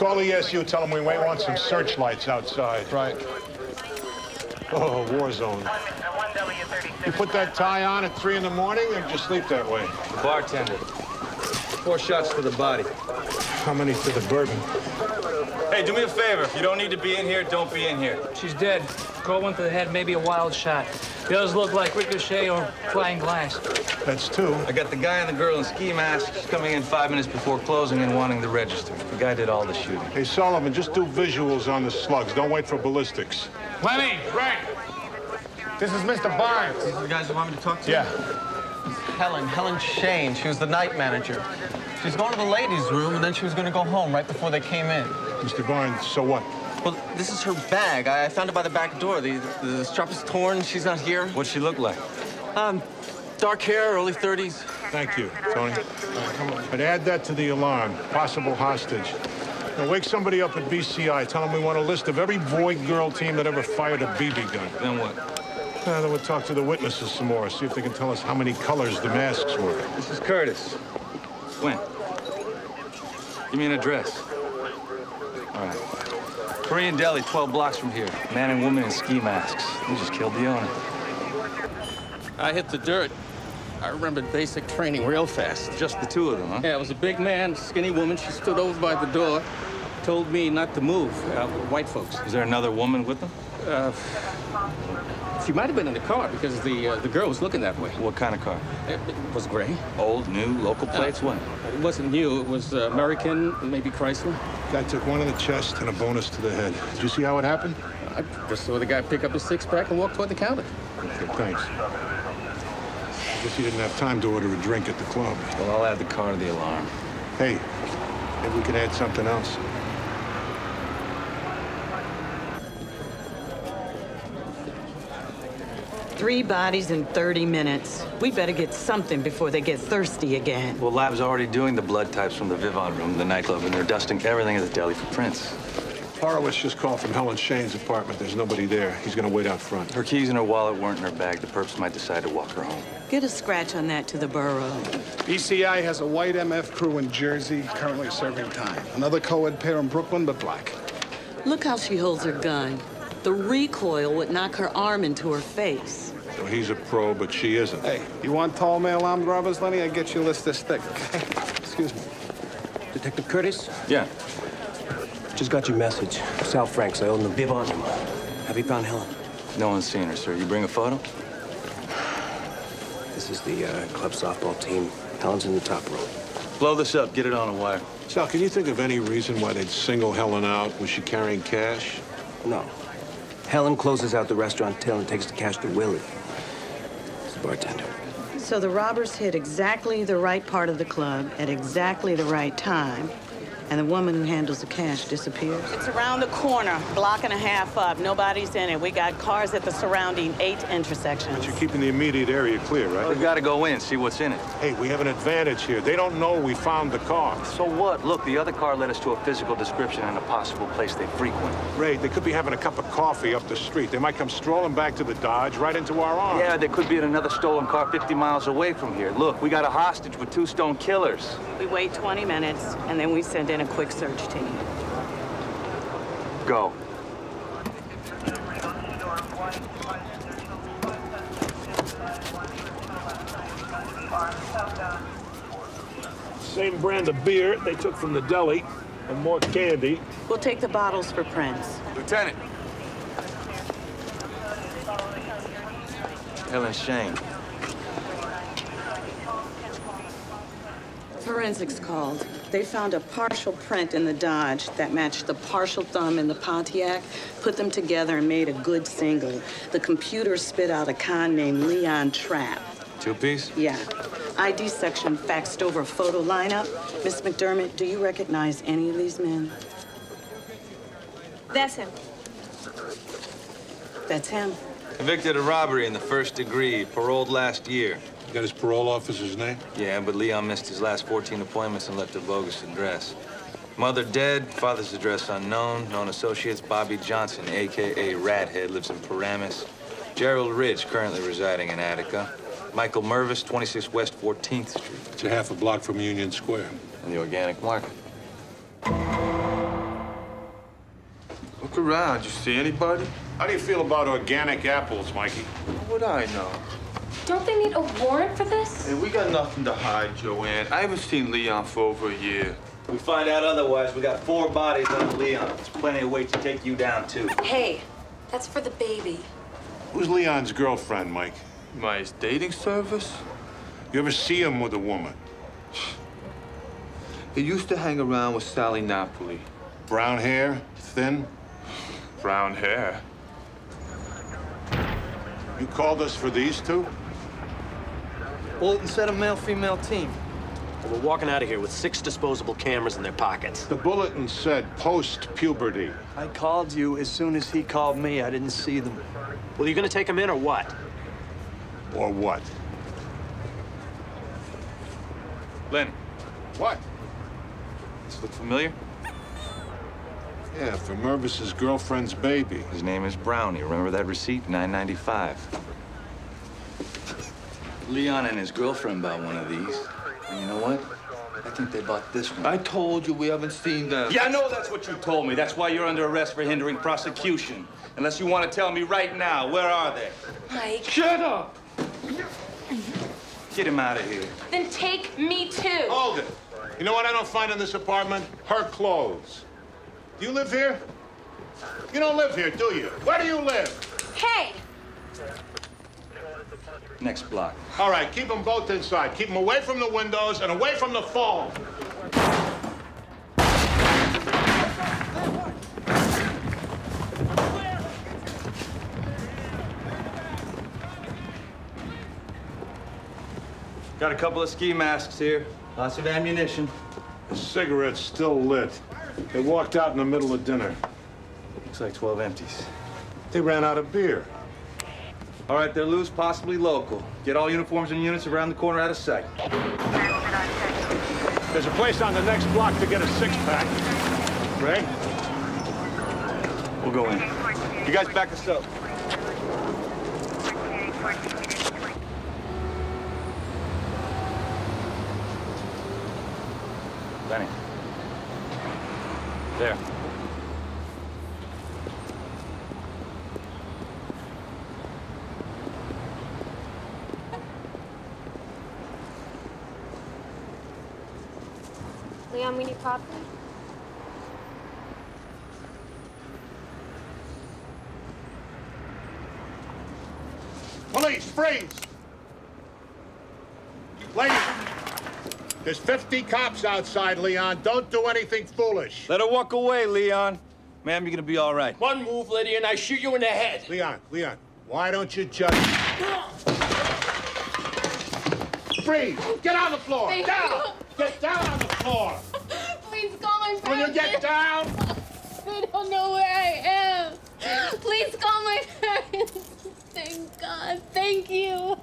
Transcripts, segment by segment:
Call ESU, tell them we may want some searchlights outside. Right. Oh, war zone. You put that tie on at 3 in the morning and just sleep that way. The bartender. 4 shots to the body. How many to the bourbon? Hey, do me a favor. If you don't need to be in here, don't be in here. She's dead. Call one to the head, maybe a wild shot. The others look like ricochet or flying glass. That's two. I got the guy and the girl in ski masks coming in 5 minutes before closing and wanting to register. The guy did all the shooting. Hey, Solomon, just do visuals on the slugs. Don't wait for ballistics. Lenny, Frank. This is Mr. Barnes. These are the guys who want me to talk to? Yeah. Helen Shane. She was the night manager. She's going to the ladies' room, and then she was going to go home right before they came in. Mr. Barnes, so what? Well, this is her bag. I found it by the back door. The strap is torn. She's not here. What'd she look like? Dark hair, early 30s. Thank you, Tony. Come on. But add that to the alarm. Possible hostage. Now, wake somebody up at BCI. Tell them we want a list of every boy girl team that ever fired a BB gun. Then what? Then we'll talk to the witnesses some more, see if they can tell us how many colors the masks were. This is Curtis. When? Give me an address. All right. Korean Deli, 12 blocks from here. Man and woman in ski masks. We just killed the owner. I hit the dirt. I remembered basic training real fast. Just the two of them, huh? Yeah, it was a big man, skinny woman. She stood over by the door, told me not to move, white folks. Is there another woman with them? She might have been in the car because the girl was looking that way. What kind of car? It was gray. Old, new, local plates? What? It wasn't new. It was American, maybe Chrysler. Guy took one in the chest and a bonus to the head. Did you see how it happened? I just saw the guy pick up his six-pack and walk toward the counter. Okay, thanks. I guess you didn't have time to order a drink at the club. Well, I'll add the car to the alarm. Hey, maybe we could add something else. Three bodies in 30 minutes. We better get something before they get thirsty again. Well, lab's already doing the blood types from the Vivon room, the nightclub, and they're dusting everything at the deli for prints. Horowitz just called from Helen Shane's apartment. There's nobody there. He's gonna wait out front. Her keys and her wallet weren't in her bag. The perps might decide to walk her home. Get a scratch on that to the borough. BCI has a white MF crew in Jersey currently serving time. Another co-ed pair in Brooklyn, but black. Look how she holds her gun. The recoil would knock her arm into her face. So he's a pro, but she isn't. Hey, you want tall male armed robbers, Lenny? I get you a list this thick. Excuse me. Detective Curtis? Yeah. Just got your message. Sal Franks, I own the Vivon. Have you found Helen? No one's seen her, sir. You bring a photo? This is the club softball team. Helen's in the top row. Blow this up. Get it on a wire. Sal, can you think of any reason why they'd single Helen out? Was she carrying cash? No. Helen closes out the restaurant till and takes the cash to Willie. He's the bartender. So the robbers hit exactly the right part of the club at exactly the right time, and the woman who handles the cash disappears. It's around the corner, block and a half up. Nobody's in it. We got cars at the surrounding 8 intersections. But you're keeping the immediate area clear, right? Well, we've got to go in, see what's in it. Hey, we have an advantage here. They don't know we found the car. So what? Look, the other car led us to a physical description and a possible place they frequent. Ray, they could be having a cup of coffee up the street. They might come strolling back to the Dodge right into our arms. Yeah, they could be in another stolen car 50 miles away from here. Look, we got a hostage with 2 stone killers. We wait 20 minutes, and then we send in a quick search team. Go. Same brand of beer they took from the deli and more candy. We'll take the bottles for prints. Lieutenant. Helen Shane. Forensics called. They found a partial print in the Dodge that matched the partial thumb in the Pontiac, put them together and made a good single. The computer spit out a con named Leon Trapp. 2-piece? Yeah. ID section faxed over a photo lineup. Miss McDermott, do you recognize any of these men? That's him. That's him. Convicted of robbery in the 1st degree, paroled last year. You got his parole officer's name? Yeah, but Leon missed his last 14 appointments and left a bogus address. Mother dead, father's address unknown. Known associates, Bobby Johnson, a.k.a. Rathead, lives in Paramus. Gerald Ridge, currently residing in Attica. Michael Mervis, 26 West 14th Street. It's a half a block from Union Square. In the organic market. around. You see anybody? How do you feel about organic apples, Mikey? What would I know? Don't they need a warrant for this? Hey, we got nothing to hide, Joanne. I haven't seen Leon for over a year. We find out otherwise, we got 4 bodies under Leon. There's plenty of weight to take you down, too. Hey, that's for the baby. Who's Leon's girlfriend, Mike? My dating service? You ever see him with a woman? He used to hang around with Sally Napoli. Brown hair? Thin? Brown hair. You called us for these two? Bolton said a male-female team. We're walking out of here with 6 disposable cameras in their pockets. The bulletin said post-puberty. I called you as soon as he called me. I didn't see them. Well, you gonna take them in or what? Or what? Lynn. What? Does look familiar? Yeah, for Mervis's girlfriend's baby. His name is Brownie. Remember that receipt? $9.95. Leon and his girlfriend bought one of these. And you know what? I think they bought this one. I told you we haven't seen them. Yeah, I know that's what you told me. That's why you're under arrest for hindering prosecution. Unless you want to tell me right now, where are they? Mike. Shut up! Get him out of here. Then take me too. Hold it. You know what I don't find in this apartment? Her clothes. Do you live here? You don't live here, do you? Where do you live? Hey! Next block. All right, keep them both inside. Keep them away from the windows and away from the phone. Got a couple of ski masks here. Lots of ammunition. The cigarette's still lit. They walked out in the middle of dinner. Looks like 12 empties. They ran out of beer. All right, they're loose, possibly local. Get all uniforms and units around the corner out of sight. There's a place on the next block to get a 6-pack. Ray? We'll go in. You guys back us up. Lenny. There. Leon, we need coffee. Police, freeze! Ladies, there's 50 cops outside, Leon. Don't do anything foolish. Let her walk away, Leon. Ma'am, you're gonna be all right. One move, Lydia, and I shoot you in the head. Leon, why don't you just... Freeze! Get on the floor! Thank down! You. Get down on the floor! Please call my family. Will you get down? I don't know where I am. Please call my parents. Thank God. Thank you.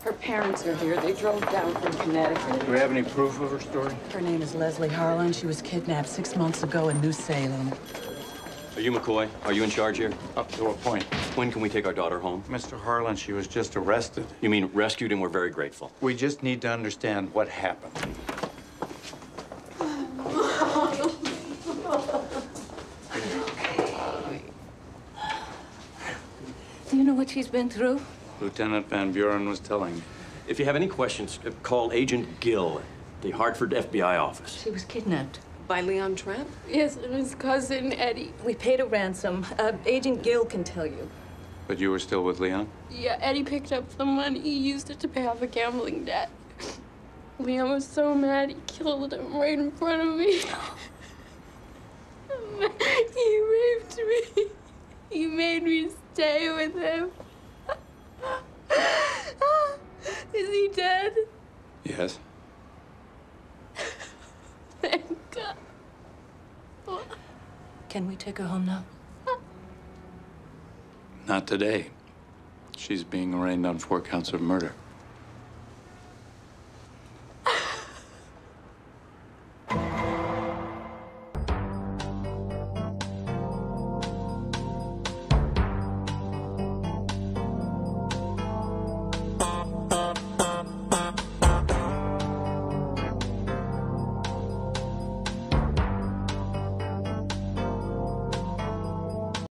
Her parents are here. They drove down from Connecticut. Do we have any proof of her story? Her name is Leslie Harlan. She was kidnapped 6 months ago in New Salem. Are you McCoy? Are you in charge here? Up to a point. When can we take our daughter home? Mr. Harlan, she was just arrested. You mean rescued, and we're very grateful. We just need to understand what happened. Do you know what she's been through? Lieutenant Van Buren was telling me. If you have any questions, call Agent Gill, the Hartford FBI office. She was kidnapped. By Leon Trapp? Yes, and his cousin, Eddie. We paid a ransom. Agent Gill can tell you. But you were still with Leon? Yeah, Eddie picked up the money. He used it to pay off a gambling debt. Leon was so mad, he killed him right in front of me. He raped me. He made me stay with him. Is he dead? Yes. Thank God. Can we take her home now? Not today. She's being arraigned on 4 counts of murder.